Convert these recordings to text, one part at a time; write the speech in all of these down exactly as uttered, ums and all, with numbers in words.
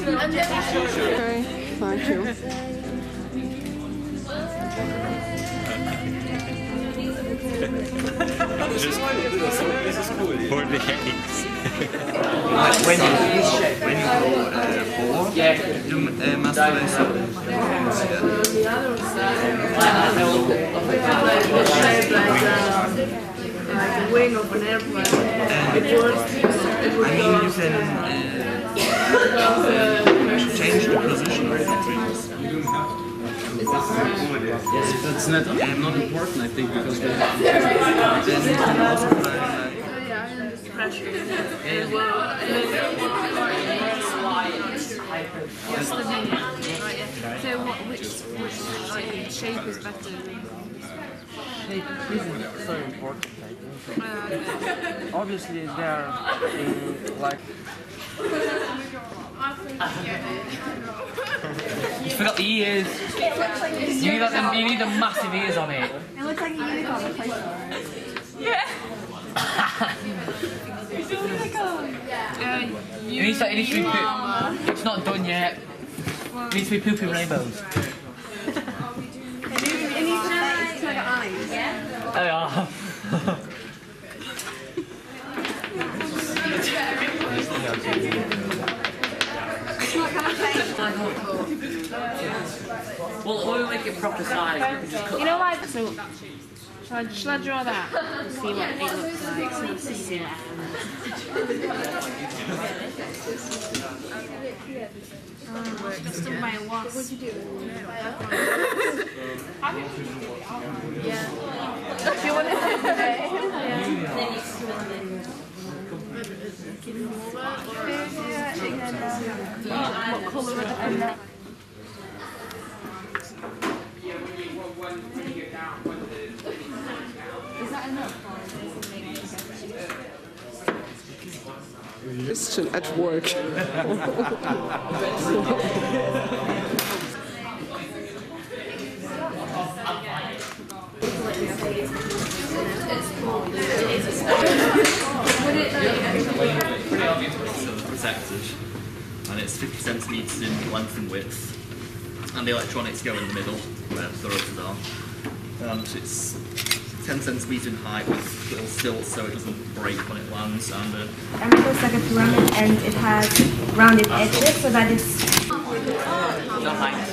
Okay, thank you. This is cool. This is cool. For the headings. When you when you go uh, forward, you uh, must raise up your hands here. Like the wing of an airplane. It would go up there. Change the position of the trees. Yes, that's not, um, not important, I think, because we have so which which shape is better? Shape isn't so important, I think. Obviously, they are in, like. You forgot the ears. You need, like the, you need the massive ears on it. It looks like a unicorn replacement. Yeah. It's a unicorn. Uh, you, it needs, like, it needs to be poop. It's not done yet. It needs to be pooping rainbows. They are. Well, we'll make it proper size. You know, like, so, shall I, shall I draw that and see what it looks like? So let's see what happens. Just done by a wasp. What'd you do? Yeah. Do you want to take the day? What colour would I end up? Is that enough? Christian at work. It's active, and it's fifty centimetres in length and width, and the electronics go in the middle where the rotors are, and it's ten centimetres in height with little stilts so it doesn't break when it lands, and uh, and it looks like a pyramid and it has rounded edges so that it's the height.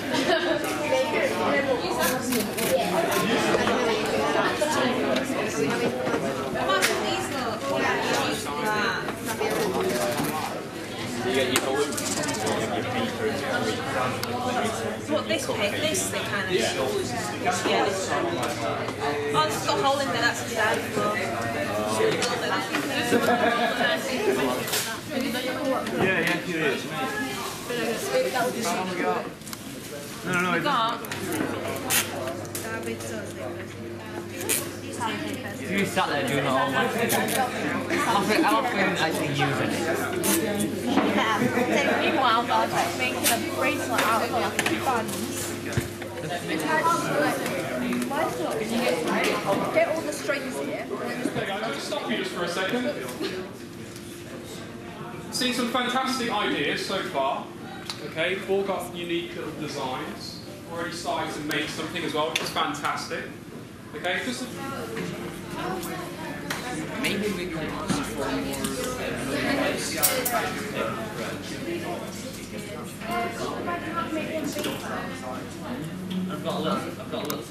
What this pick, this thing kind of yeah. Yeah, this one. Oh, it's got a hole in there, that's a sad one. Yeah, yeah, here it is. No, no, no. Got. You sat there doing it all. I think you did it. Meanwhile, I was making a bracelet out of like buns. Get all the strings here. I'll just stop you just for a second. Seen some fantastic ideas so far. Okay, all got unique little designs. Already started to make something as well, which is fantastic. Okay, just. Maybe we can more. I've got a look, I've got a look.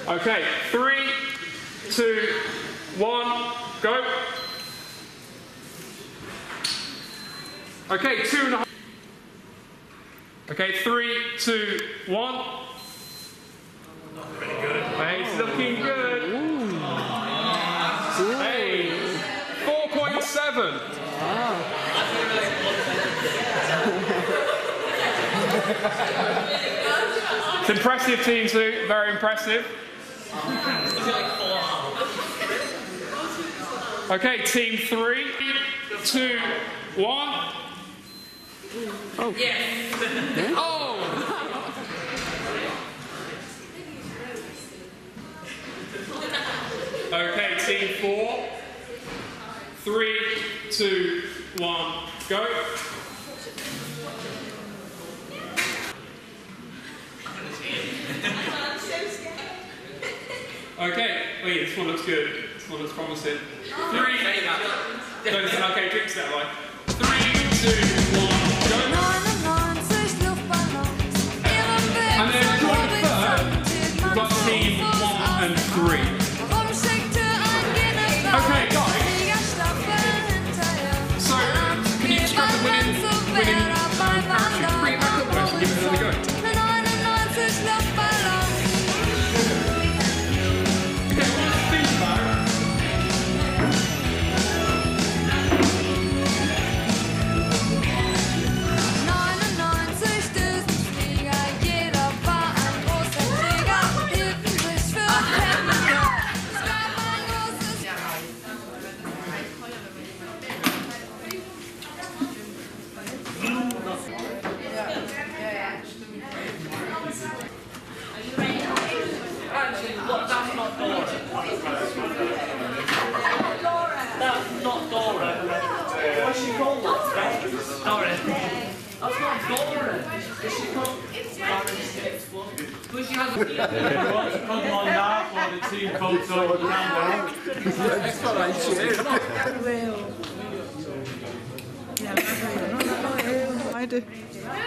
Okay, three, two, one, go. Okay, two and a half. Okay, three, two, one. Pretty good. Hey, it's looking good. Ooh. Hey, four point seven. Wow. It's impressive, Team Zoo, very impressive. Okay, Team Three, two, one. Oh. Yes. Yeah. Oh. Okay, Team Four. Three, two, one, go. Okay, oh yeah, this one looks good. This one looks promising. Three. Okay, drinks that way. Three, two, one, go. And then joint third, we've got Team One and Three. Okay, guys. So, can you describe the winning, winning parachute? Bring it back up, guys, and give it another go.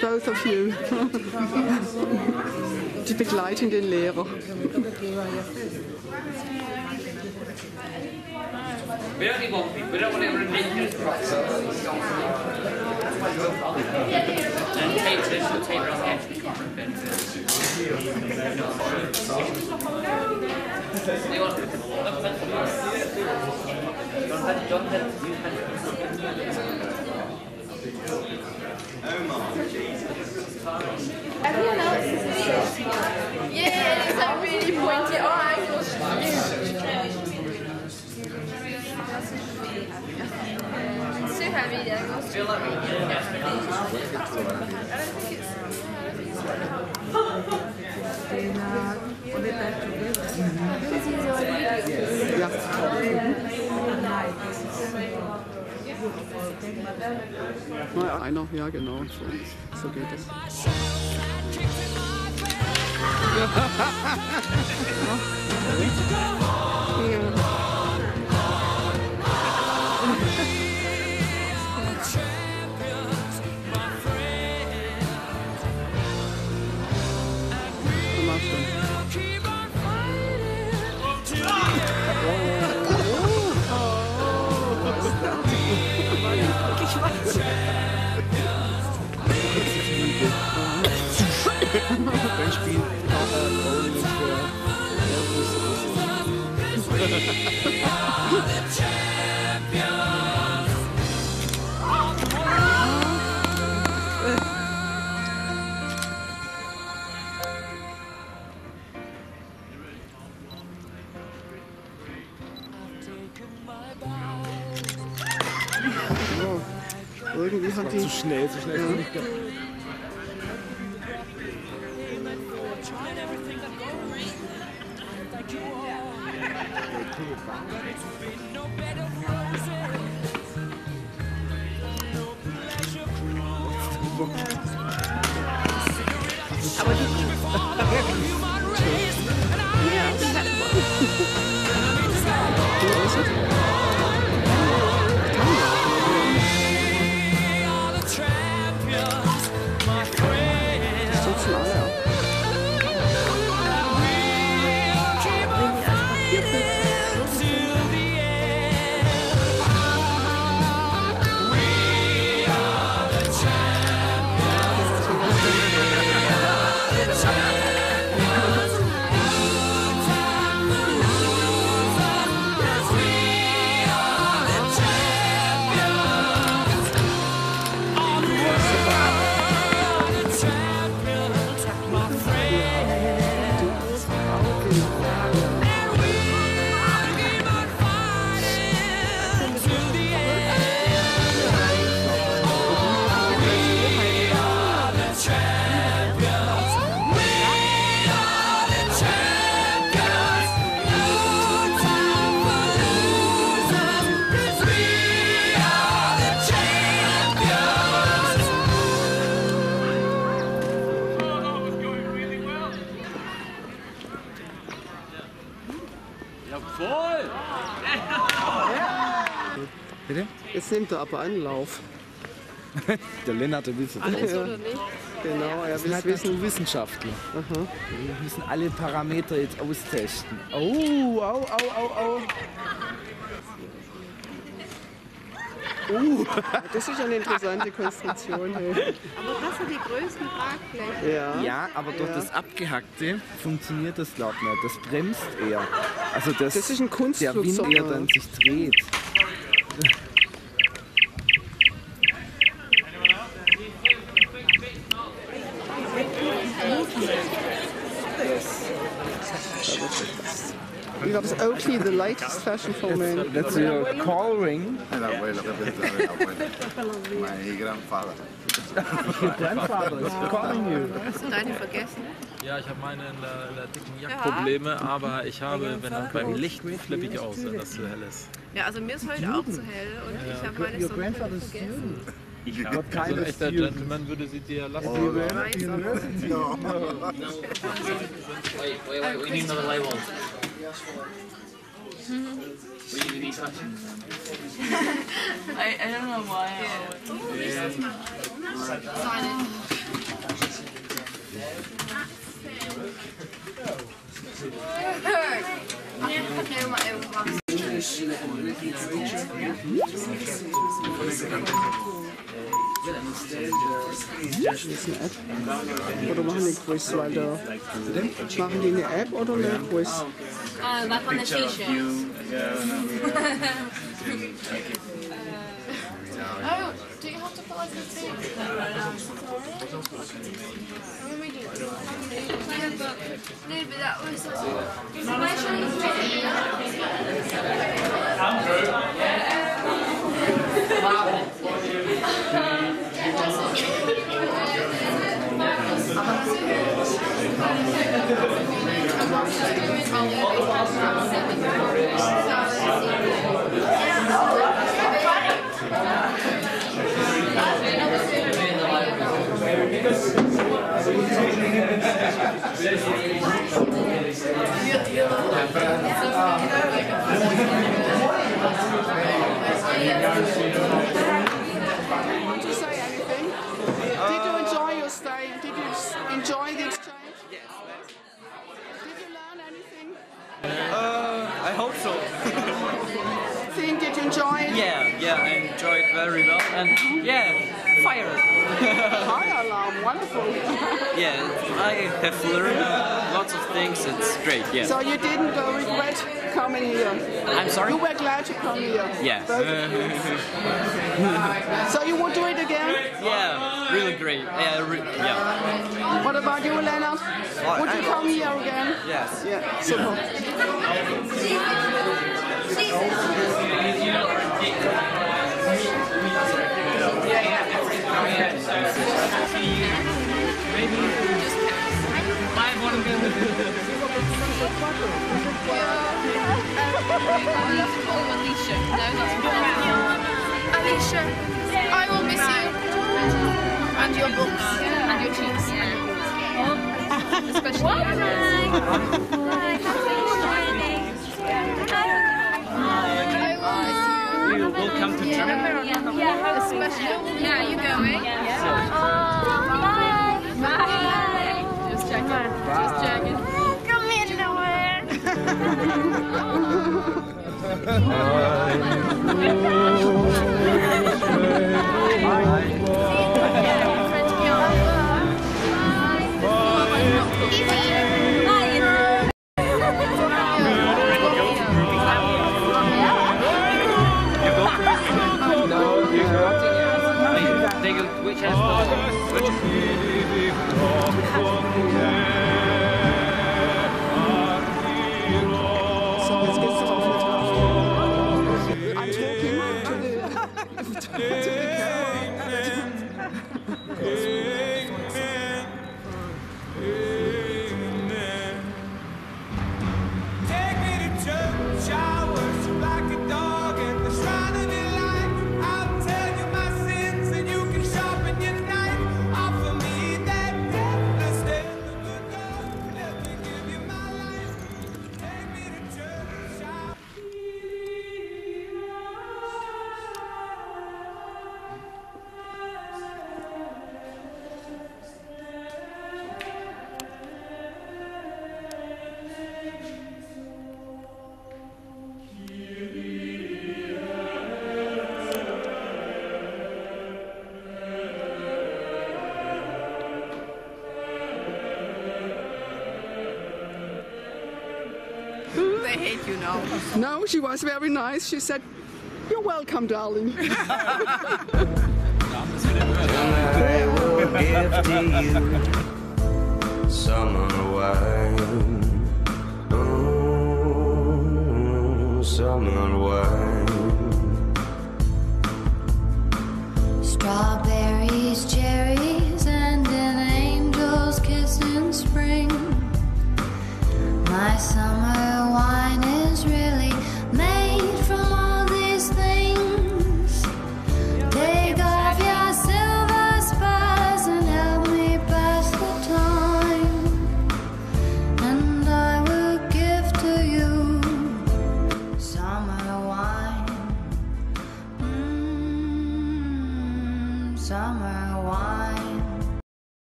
Both of you. Die begleiten den Lehrer. We don't need one people, we don't want it ridiculous price. And taters will tater on the edge of the carpet. Everyone else is me. Yeah, it's like really pointy. Oh, I feel strange. It's too heavy, yeah, it goes too heavy. Ja, einer, ja genau, so, so geht es. Ja. Irgendwie hat die... Zu schnell, zu schnell. Ja. Aber die... Voll! Ja. Bitte? Jetzt nimmt er aber Anlauf. Der Lennart, der wissen. Alles oder nicht? Genau, er will halt wissen. Wissenschaftler. Aha. Wir müssen alle Parameter jetzt austesten. Oh, au, au, au, au. Uh. Das ist eine interessante Konstruktion. Hey. Aber das sind die größten Tragflächen. Ja. Ja, aber durch ja. das Abgehackte funktioniert das, glaube ich, nicht. Das bremst eher. Also das, das ist ein Kunstflug, der Wind so eher dann sich dreht. Ich glaube, es ist okay, the lightest fashion for men. That's your call ring. My grandfather. Your grandfather is calling you. Hast du deine vergessen? Ja, ich habe meine in der, in der dicken Jackprobleme, aber ich habe, wenn er beim Licht flippig aus, wenn das zu hell ist. Ja, also mir ist heute auch zu hell und ja. ich habe meine Sonnenbrille vergessen. Ich glaube, kein so echter Gentleman würde sie dir lassen. Oh, oh, no. No. Wait, wait, wait, we need another label. Hmm. We need something. I, I don't know why. Oh, yeah. Das ist eine App. Oder machen die Quiz weiter? Machen die eine App oder eine Quiz? Uh, back on the T-Shirts. Oh, do you have to put like a thing? What do we do? Yeah, but, no, but that was... Where should we fit? Andrew? Wow. Want to say anything? Did you enjoy your stay? Did you enjoy the exchange? Yes. Did you learn anything? Uh, I hope so. Think did you enjoy it? Yeah, yeah, I enjoyed very well. And yeah. Fire! Fire alarm, wonderful! Yeah, I have learned lots of things, it's great, yeah. So you didn't go regret coming here? I'm sorry? You were glad to come here? Yeah. So you would do it again? Yeah, really great. Yeah, re yeah. What about you, Lennart? Oh, would you come here again? Yes. Yeah, super. Yeah, yeah. Alicia. No, that's Alicia, I will miss you. And your books. And your cheeks. Especially what? Hi. Hi. I will miss you. You will come to Germany. Yeah, especially. Yeah, you going? Yeah. Bye. Bye. Just checking. Just checking. Night. I hate you now. No, she was very nice. She said, "You're welcome, darling." They will give to you some unwind, oh, some unwind.